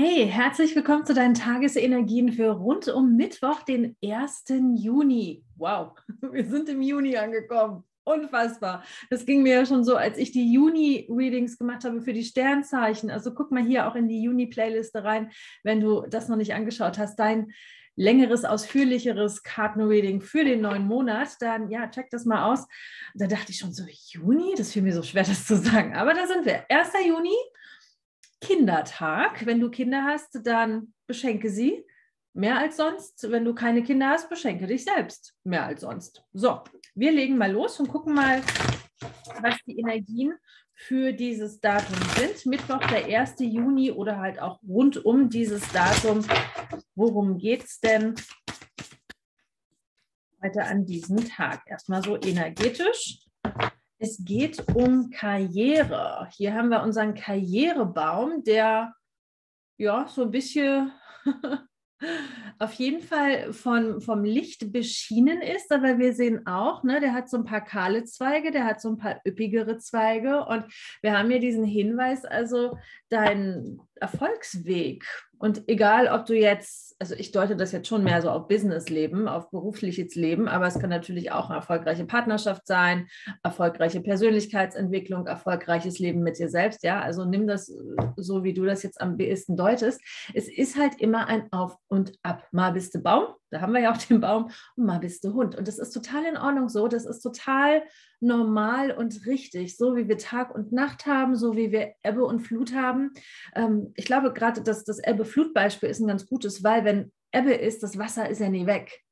Hey, herzlich willkommen zu deinen Tagesenergien für rund um Mittwoch, den 1. Juni. Wow, wir sind im Juni angekommen. Unfassbar. Das ging mir ja schon so, als ich die Juni-Readings gemacht habe für die Sternzeichen. Also guck mal hier auch in die Juni-Playliste rein, wenn du das noch nicht angeschaut hast. Dein längeres, ausführlicheres Kartenreading für den neuen Monat, dann ja, check das mal aus. Da dachte ich schon so, Juni? Das fiel mir so schwer, das zu sagen. Aber da sind wir. 1. Juni. Kindertag, wenn du Kinder hast, dann beschenke sie mehr als sonst. Wenn du keine Kinder hast, beschenke dich selbst mehr als sonst. So, wir legen mal los und gucken mal, was die Energien für dieses Datum sind. Mittwoch, der 1. Juni oder halt auch rund um dieses Datum. Worum geht es denn heute an diesem Tag? Erstmal so energetisch. Es geht um Karriere. Hier haben wir unseren Karrierebaum, der ja so ein bisschen auf jeden Fall vom Licht beschienen ist. Aber wir sehen auch, ne, der hat so ein paar kahle Zweige, der hat so ein paar üppigere Zweige. Und wir haben hier diesen Hinweis, also dein Erfolgsweg. Und egal, ob du jetzt, also ich deute das jetzt schon mehr so auf Businessleben, auf berufliches Leben, aber es kann natürlich auch eine erfolgreiche Partnerschaft sein, erfolgreiche Persönlichkeitsentwicklung, erfolgreiches Leben mit dir selbst, ja, also nimm das so, wie du das jetzt am besten deutest. Es ist halt immer ein Auf und Ab. Mal bist du Baum, da haben wir ja auch den Baum, und mal bist du Hund. Und das ist total in Ordnung so, das ist total normal und richtig, so wie wir Tag und Nacht haben, so wie wir Ebbe und Flut haben. Ich glaube gerade, dass das Ebbe-Flut-Beispiel ist ein ganz gutes, weil wenn Ebbe ist, das Wasser ist ja nie weg.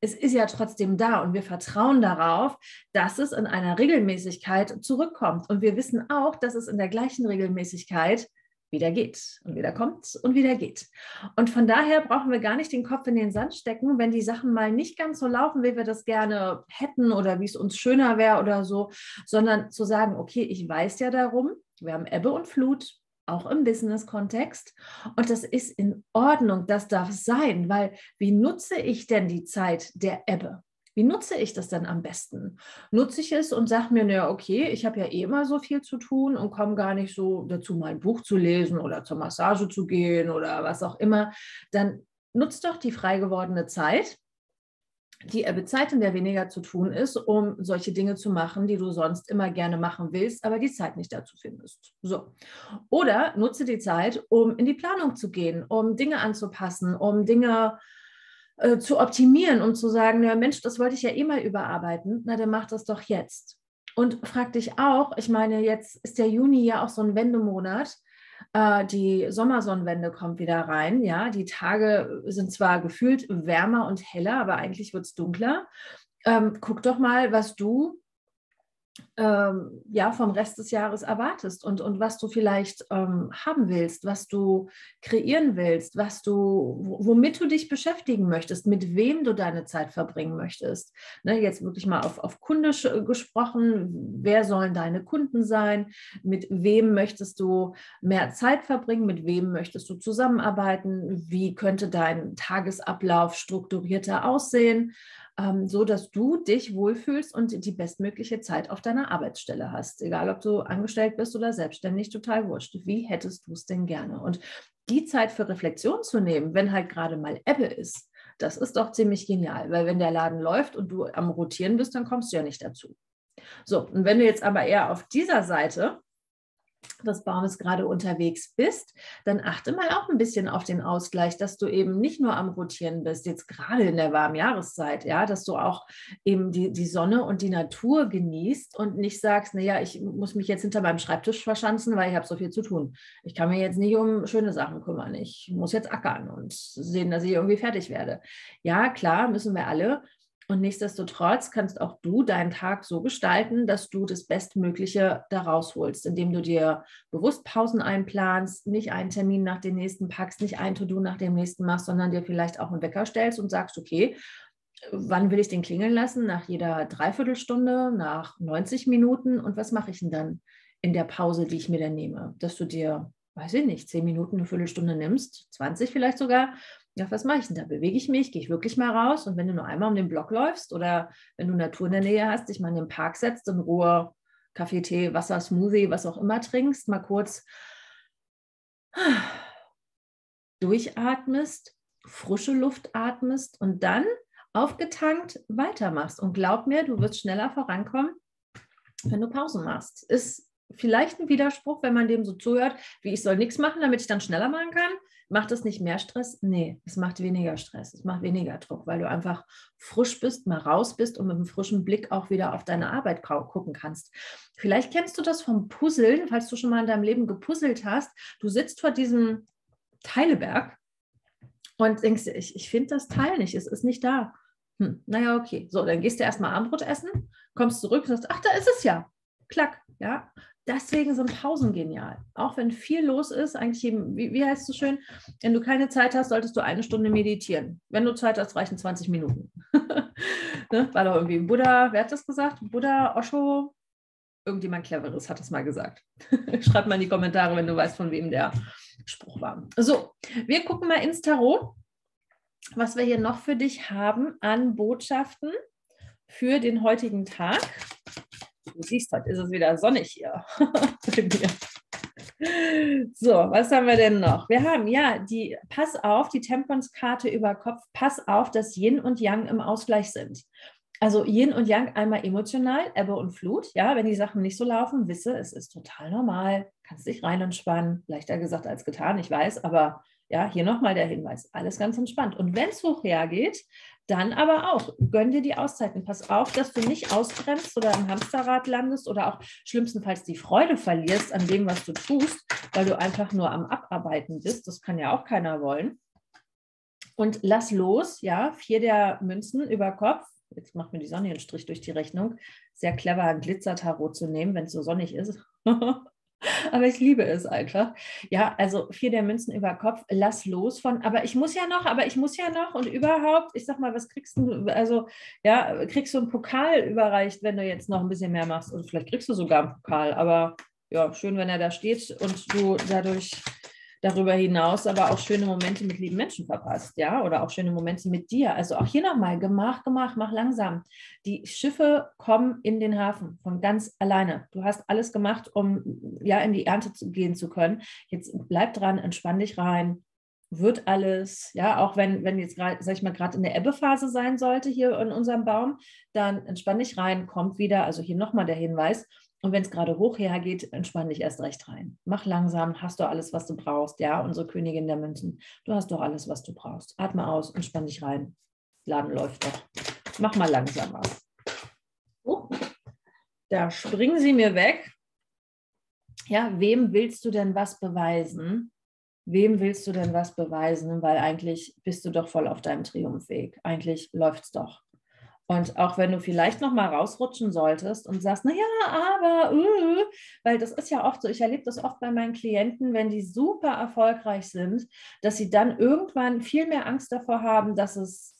Es ist ja trotzdem da und wir vertrauen darauf, dass es in einer Regelmäßigkeit zurückkommt. Und wir wissen auch, dass es in der gleichen Regelmäßigkeit wieder geht und wieder kommt und wieder geht. Und von daher brauchen wir gar nicht den Kopf in den Sand stecken, wenn die Sachen mal nicht ganz so laufen, wie wir das gerne hätten oder wie es uns schöner wäre oder so, sondern zu sagen, okay, ich weiß ja darum, wir haben Ebbe und Flut, auch im Business-Kontext. Und das ist in Ordnung, das darf sein, weil wie nutze ich denn die Zeit der Ebbe? Wie nutze ich das denn am besten? Nutze ich es und sage mir, naja, okay, ich habe ja eh immer so viel zu tun und komme gar nicht so dazu, mein Buch zu lesen oder zur Massage zu gehen oder was auch immer. Dann nutzt doch die frei gewordene Zeit, die Ebbezeit, in der weniger zu tun ist, um solche Dinge zu machen, die du sonst immer gerne machen willst, aber die Zeit nicht dazu findest. So. Oder nutze die Zeit, um in die Planung zu gehen, um Dinge anzupassen, um Dinge zu optimieren, um zu sagen, na Mensch, das wollte ich ja eh mal überarbeiten, na dann mach das doch jetzt. Und frag dich auch, ich meine, jetzt ist der Juni ja auch so ein Wendemonat, die Sommersonnenwende kommt wieder rein, ja, die Tage sind zwar gefühlt wärmer und heller, aber eigentlich wird es dunkler. Guck doch mal, was du ja, vom Rest des Jahres erwartest und was du vielleicht haben willst, was du kreieren willst, was du, womit du dich beschäftigen möchtest, mit wem du deine Zeit verbringen möchtest. Ne, jetzt wirklich mal auf kundisch gesprochen, wer sollen deine Kunden sein, mit wem möchtest du mehr Zeit verbringen, mit wem möchtest du zusammenarbeiten, wie könnte dein Tagesablauf strukturierter aussehen, so dass du dich wohlfühlst und die bestmögliche Zeit auf deiner Arbeitsstelle hast. Egal, ob du angestellt bist oder selbstständig, total wurscht. Wie hättest du es denn gerne? Und die Zeit für Reflexion zu nehmen, wenn halt gerade mal Ebbe ist, das ist doch ziemlich genial, weil wenn der Laden läuft und du am Rotieren bist, dann kommst du ja nicht dazu. So, und wenn du jetzt aber eher auf dieser Seite des Baumes gerade unterwegs bist, dann achte mal auch ein bisschen auf den Ausgleich, dass du eben nicht nur am Rotieren bist, jetzt gerade in der warmen Jahreszeit, ja, dass du auch eben die Sonne und die Natur genießt und nicht sagst, naja, ich muss mich jetzt hinter meinem Schreibtisch verschanzen, weil ich habe so viel zu tun. Ich kann mir jetzt nicht um schöne Sachen kümmern. Ich muss jetzt ackern und sehen, dass ich irgendwie fertig werde. Ja, klar, müssen wir alle. Und nichtsdestotrotz kannst auch du deinen Tag so gestalten, dass du das Bestmögliche daraus holst, indem du dir bewusst Pausen einplanst, nicht einen Termin nach dem nächsten packst, nicht ein To-Do nach dem nächsten machst, sondern dir vielleicht auch einen Wecker stellst und sagst, okay, wann will ich den klingeln lassen? Nach jeder Dreiviertelstunde, nach 90 Minuten und was mache ich denn dann in der Pause, die ich mir dann nehme? Dass du dir, weiß ich nicht, 10 Minuten, eine Viertelstunde nimmst, 20 vielleicht sogar. Ja, was mache ich denn da? Bewege ich mich? Gehe ich wirklich mal raus? Und wenn du nur einmal um den Block läufst oder wenn du Natur in der Nähe hast, dich mal in den Park setzt, in Ruhe Kaffee, Tee, Wasser, Smoothie, was auch immer trinkst, mal kurz durchatmest, frische Luft atmest und dann aufgetankt weitermachst. Und glaub mir, du wirst schneller vorankommen, wenn du Pausen machst. Ist vielleicht ein Widerspruch, wenn man dem so zuhört, wie ich soll nichts machen, damit ich dann schneller machen kann. Macht es nicht mehr Stress? Nee, es macht weniger Stress, es macht weniger Druck, weil du einfach frisch bist, mal raus bist und mit einem frischen Blick auch wieder auf deine Arbeit gucken kannst. Vielleicht kennst du das vom Puzzeln, falls du schon mal in deinem Leben gepuzzelt hast. Du sitzt vor diesem Teileberg und denkst dir, ich finde das Teil nicht, es ist nicht da. Naja, okay. So, dann gehst du erstmal Abendbrot essen, kommst zurück und sagst, ach, da ist es ja. Klack, ja. Deswegen sind Pausen genial. Auch wenn viel los ist, eigentlich eben, wie heißt es so schön, wenn du keine Zeit hast, solltest du 1 Stunde meditieren. Wenn du Zeit hast, reichen 20 Minuten. Ne? War doch irgendwie Buddha, wer hat das gesagt? Buddha, Osho, irgendjemand Cleveres hat das mal gesagt. Schreib mal in die Kommentare, wenn du weißt, von wem der Spruch war. So, wir gucken mal ins Tarot, was wir hier noch für dich haben an Botschaften für den heutigen Tag. Du siehst, heute ist es wieder sonnig hier. So, was haben wir denn noch? Wir haben ja die Pass auf, die Temperance-Karte über Kopf. Pass auf, dass Yin und Yang im Ausgleich sind. Also Yin und Yang einmal emotional, Ebbe und Flut. Ja, wenn die Sachen nicht so laufen, wisse, es ist total normal. Kannst dich rein entspannen. Leichter gesagt als getan, ich weiß, aber ja, hier nochmal der Hinweis. Alles ganz entspannt. Und wenn es hoch hergeht, dann aber auch, gönn dir die Auszeiten. Pass auf, dass du nicht ausbremst oder im Hamsterrad landest oder auch schlimmstenfalls die Freude verlierst an dem, was du tust, weil du einfach nur am Abarbeiten bist. Das kann ja auch keiner wollen. Und lass los, ja, 4 der Münzen über Kopf. Jetzt macht mir die Sonne einen Strich durch die Rechnung. Sehr clever, ein Glitzer-Tarot zu nehmen, wenn es so sonnig ist. Aber ich liebe es einfach. Ja, also 4 der Münzen über Kopf, lass los von, aber ich muss ja noch und überhaupt, ich sag mal, was kriegst du, also ja, kriegst du einen Pokal überreicht, wenn du jetzt noch ein bisschen mehr machst. Also vielleicht kriegst du sogar einen Pokal, aber ja, schön, wenn er da steht und du dadurch darüber hinaus aber auch schöne Momente mit lieben Menschen verpasst, ja, oder auch schöne Momente mit dir. Also auch hier nochmal, mach langsam. Die Schiffe kommen in den Hafen von ganz alleine. Du hast alles gemacht, um ja in die Ernte gehen zu können. Jetzt bleib dran, entspann dich rein, wird alles, ja, auch wenn jetzt gerade, sag ich mal, gerade in der Ebbephase sein sollte hier in unserem Baum, dann entspann dich rein, kommt wieder, also hier nochmal der Hinweis. Und wenn es gerade hoch hergeht, entspann dich erst recht rein. Mach langsam, hast du alles, was du brauchst. Ja, unsere Königin der Münzen, du hast doch alles, was du brauchst. Atme aus, entspann dich rein. Laden läuft doch. Mach mal langsamer. Oh, da springen sie mir weg. Ja, wem willst du denn was beweisen? Wem willst du denn was beweisen? Weil eigentlich bist du doch voll auf deinem Triumphweg. Eigentlich läuft es doch. Und auch wenn du vielleicht noch mal rausrutschen solltest und sagst, naja, aber, weil das ist ja oft so, ich erlebe das oft bei meinen Klienten, wenn die super erfolgreich sind, dass sie dann irgendwann viel mehr Angst davor haben, dass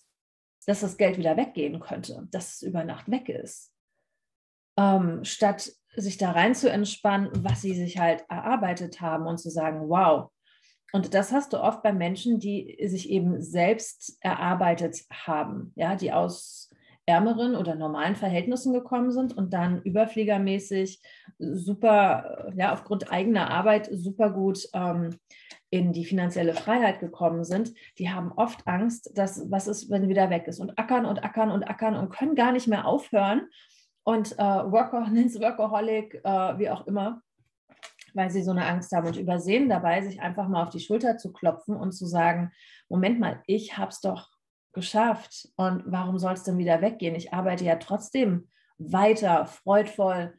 das Geld wieder weggehen könnte, dass es über Nacht weg ist. Statt sich da rein zu entspannen, was sie sich halt erarbeitet haben und zu sagen, wow. Und das hast du oft bei Menschen, die sich eben selbst erarbeitet haben, ja, die aus ärmeren oder normalen Verhältnissen gekommen sind und dann überfliegermäßig super, ja, aufgrund eigener Arbeit super gut in die finanzielle Freiheit gekommen sind. Die haben oft Angst, dass was ist, wenn wieder weg ist, und ackern und ackern und ackern und können gar nicht mehr aufhören und Workaholic, wie auch immer, weil sie so eine Angst haben und übersehen dabei, sich einfach mal auf die Schulter zu klopfen und zu sagen, Moment mal, ich hab's doch geschafft und warum soll es denn wieder weggehen? Ich arbeite ja trotzdem weiter, freudvoll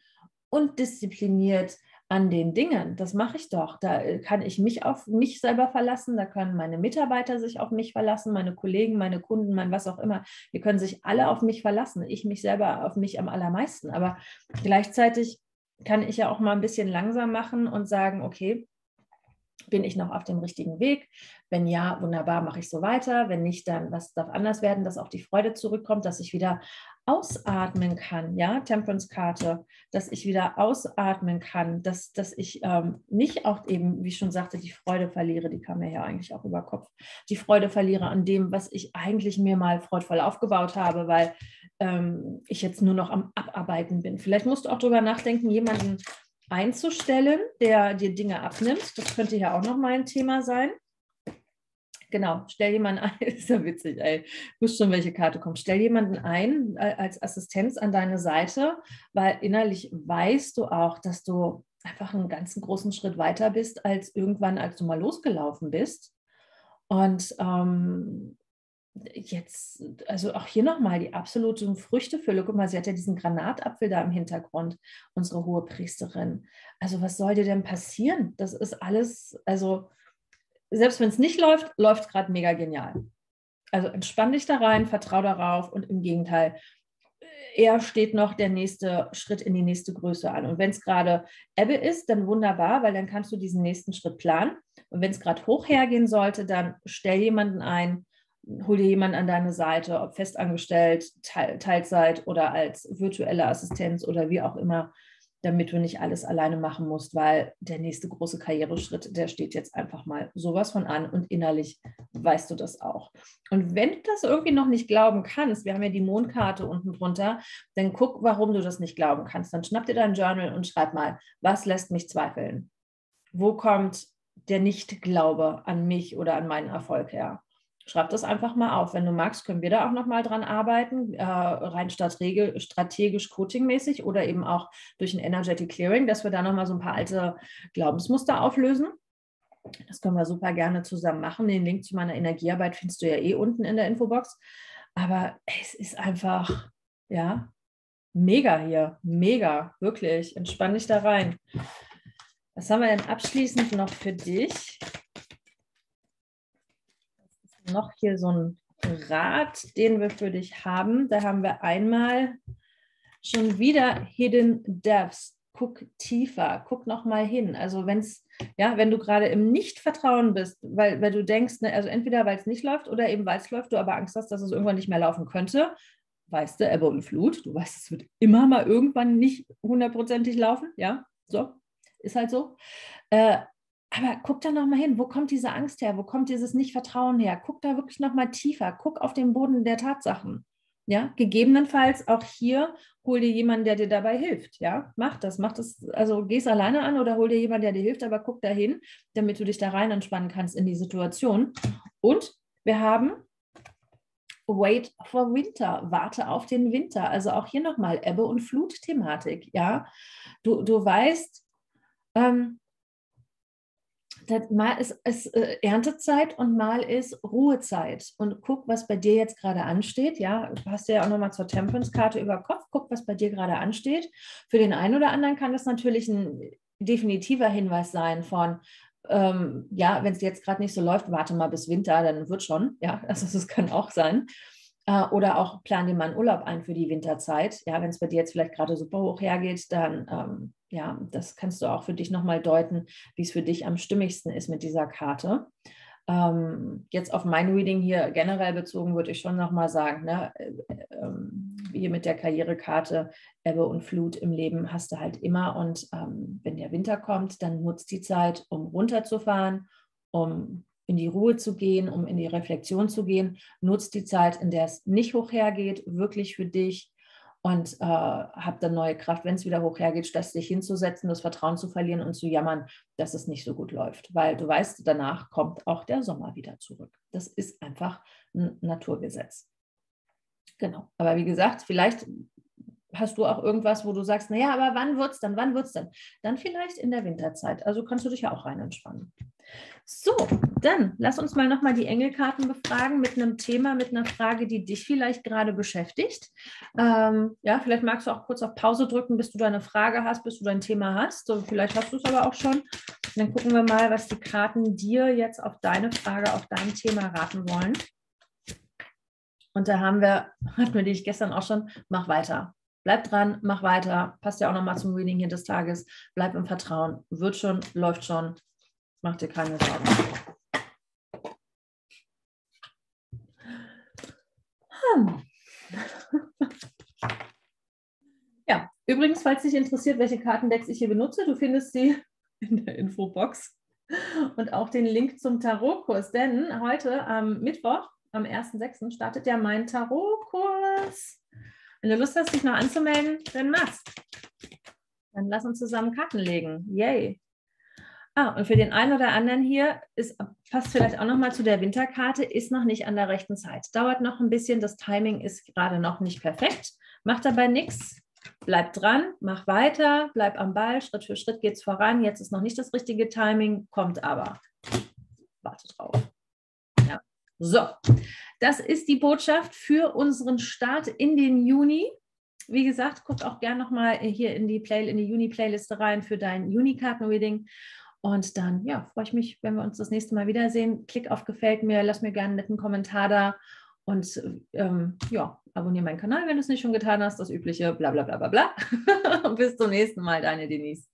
und diszipliniert an den Dingen. Das mache ich doch. Da kann ich mich auf mich selber verlassen, da können meine Mitarbeiter sich auf mich verlassen, meine Kollegen, meine Kunden, mein was auch immer. Wir können sich alle auf mich verlassen. Ich mich selber auf mich am allermeisten. Aber gleichzeitig kann ich ja auch mal ein bisschen langsam machen und sagen, okay, bin ich noch auf dem richtigen Weg? Wenn ja, wunderbar, mache ich so weiter. Wenn nicht, dann was darf anders werden, dass auch die Freude zurückkommt, dass ich wieder ausatmen kann, ja, Temperance-Karte, dass ich wieder ausatmen kann, dass ich nicht auch eben, wie ich schon sagte, die Freude verliere, die kam mir ja eigentlich auch über Kopf, die Freude verliere an dem, was ich eigentlich mir mal freudvoll aufgebaut habe, weil ich jetzt nur noch am Abarbeiten bin. Vielleicht musst du auch darüber nachdenken, jemanden einzustellen, der dir Dinge abnimmt. Das könnte ja auch noch mal ein Thema sein. Genau, stell jemanden ein, ist ja witzig, ey, wusst schon, welche Karte kommt. Stell jemanden ein als Assistenz an deine Seite, weil innerlich weißt du auch, dass du einfach einen ganzen großen Schritt weiter bist, als irgendwann, als du mal losgelaufen bist. Und jetzt, also auch hier nochmal die absolute Früchtefülle. Guck mal, sie hat ja diesen Granatapfel da im Hintergrund, unsere Hohepriesterin. Also was soll dir denn passieren? Das ist alles, also selbst wenn es nicht läuft, läuft es gerade mega genial. Also entspann dich da rein, vertrau darauf und im Gegenteil, eher steht noch der nächste Schritt in die nächste Größe an. Und wenn es gerade Ebbe ist, dann wunderbar, weil dann kannst du diesen nächsten Schritt planen. Und wenn es gerade hoch hergehen sollte, dann stell jemanden ein, hol dir jemanden an deine Seite, ob festangestellt, Teilzeit oder als virtuelle Assistenz oder wie auch immer, damit du nicht alles alleine machen musst, weil der nächste große Karriereschritt, der steht jetzt einfach mal sowas von an und innerlich weißt du das auch. Und wenn du das irgendwie noch nicht glauben kannst, wir haben ja die Mondkarte unten drunter, dann guck, warum du das nicht glauben kannst. Dann schnapp dir dein Journal und schreib mal, was lässt mich zweifeln? Wo kommt der Nichtglaube an mich oder an meinen Erfolg her? Schreib das einfach mal auf. Wenn du magst, können wir da auch nochmal dran arbeiten, rein strategisch coachingmäßig oder eben auch durch ein Energetic Clearing, dass wir da nochmal so ein paar alte Glaubensmuster auflösen. Das können wir super gerne zusammen machen. Den Link zu meiner Energiearbeit findest du ja eh unten in der Infobox. Aber es ist einfach, ja, mega hier. Mega, wirklich. Entspann dich da rein. Was haben wir denn abschließend noch für dich? Noch hier so ein Rat, den wir für dich haben. Da haben wir einmal schon wieder Hidden Depths. Guck tiefer, guck nochmal hin. Also wenn du gerade im Nichtvertrauen bist, weil du denkst, ne, also entweder weil es nicht läuft oder eben weil es läuft, du aber Angst hast, dass es irgendwann nicht mehr laufen könnte. Weißt du, Ebbe und Flut, du weißt, es wird immer mal irgendwann nicht hundertprozentig laufen. Ja, so, ist halt so. Aber guck da nochmal hin, wo kommt diese Angst her? Wo kommt dieses Nichtvertrauen her? Guck da wirklich nochmal tiefer, guck auf den Boden der Tatsachen. Ja? Gegebenenfalls auch hier, hol dir jemanden, der dir dabei hilft. Ja? Mach das, also geh es alleine an oder hol dir jemanden, der dir hilft, aber guck da hin, damit du dich da rein entspannen kannst in die Situation. Und wir haben Wait for Winter, warte auf den Winter. Also auch hier nochmal Ebbe- und Flut-Thematik. Ja? Du weißt, mal ist Erntezeit und mal ist Ruhezeit. Und guck, was bei dir jetzt gerade ansteht. Ja, passt ja auch nochmal zur Temperance-Karte über Kopf. Guck, was bei dir gerade ansteht. Für den einen oder anderen kann das natürlich ein definitiver Hinweis sein von, wenn es jetzt gerade nicht so läuft, warte mal bis Winter, dann wird schon. Ja, also das kann auch sein. Oder auch plan dir mal einen Urlaub ein für die Winterzeit. Ja, wenn es bei dir jetzt vielleicht gerade super hoch hergeht, dann... das kannst du auch für dich nochmal deuten, wie es für dich am stimmigsten ist mit dieser Karte. Jetzt auf mein Reading hier generell bezogen, würde ich schon nochmal sagen, ne, hier mit der Karrierekarte, Ebbe und Flut im Leben hast du halt immer. Und wenn der Winter kommt, dann nutzt die Zeit, um runterzufahren, um in die Ruhe zu gehen, um in die Reflexion zu gehen. Nutzt die Zeit, in der es nicht hoch hergeht, wirklich für dich. Und hab dann neue Kraft, wenn es wieder hochhergeht, das dich hinzusetzen, das Vertrauen zu verlieren und zu jammern, dass es nicht so gut läuft. Weil du weißt, danach kommt auch der Sommer wieder zurück. Das ist einfach ein Naturgesetz. Genau. Aber wie gesagt, vielleicht hast du auch irgendwas, wo du sagst, naja, aber wann wird's denn? Dann vielleicht in der Winterzeit. Also kannst du dich ja auch rein entspannen. So, dann lass uns mal nochmal die Engelkarten befragen mit einem Thema, mit einer Frage, die dich vielleicht gerade beschäftigt. Vielleicht magst du auch kurz auf Pause drücken, bis du deine Frage hast, bis du dein Thema hast. So, vielleicht hast du es aber auch schon. Dann gucken wir mal, was die Karten dir jetzt auf deine Frage, auf dein Thema raten wollen. Und da hatten wir dich gestern auch schon, mach weiter. Bleib dran, mach weiter, passt ja auch nochmal zum Reading hier des Tages, bleib im Vertrauen, wird schon, läuft schon, mach dir keine Sorgen. Ja, übrigens, falls dich interessiert, welche Kartendecks ich hier benutze, du findest sie in der Infobox und auch den Link zum Tarotkurs, denn heute am Mittwoch, am 1.6. startet ja mein Tarotkurs. Wenn du Lust hast, dich noch anzumelden, dann mach's. Dann lass uns zusammen Karten legen. Yay. Und für den einen oder anderen hier, passt vielleicht auch nochmal zu der Winterkarte, ist noch nicht an der rechten Zeit. Dauert noch ein bisschen, das Timing ist gerade noch nicht perfekt. Macht dabei nichts, bleib dran, mach weiter, bleib am Ball, Schritt für Schritt geht es voran. Jetzt ist noch nicht das richtige Timing, kommt aber. Warte drauf. Ja. So, das ist die Botschaft für unseren Start in den Juni. Wie gesagt, guckt auch gerne nochmal hier in die Juni-Playliste rein für dein Juni-Karten-Reading. Und dann, ja, freue ich mich, wenn wir uns das nächste Mal wiedersehen. Klick auf Gefällt mir, lass mir gerne einen netten Kommentar da und ja, abonniere meinen Kanal, wenn du es nicht schon getan hast. Das übliche bla bla bla bla bla. Und bis zum nächsten Mal, deine Denise.